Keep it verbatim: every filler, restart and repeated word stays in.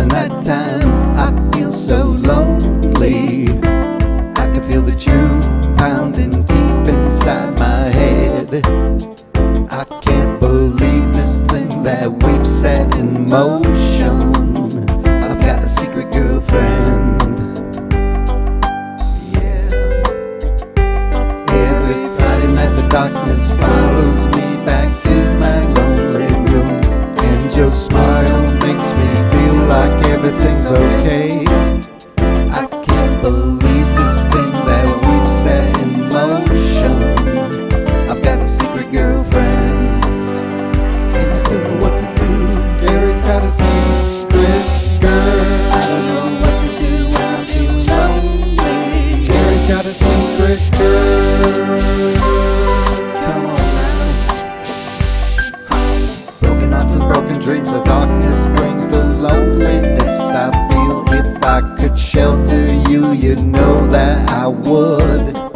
the night time, I feel so lonely. I can feel the truth pounding deep inside my head. I can't believe this thing that we've set in motion. I've got a secret girlfriend. Yeah. Every Friday night the darkness follows me back to my lonely room, and your smile makes me feel like everything's okay. I can't believe this thing that we've set in motion. I've got a secret girlfriend, and I don't know what to do. Gary's got a secret girl. I don't know what to do when I feel lonely. Gary's got a secret girl. Come on now. Broken hearts and broken dreams, the darkness brings the loneliness I feel. If I could shelter you, you'd know that I would.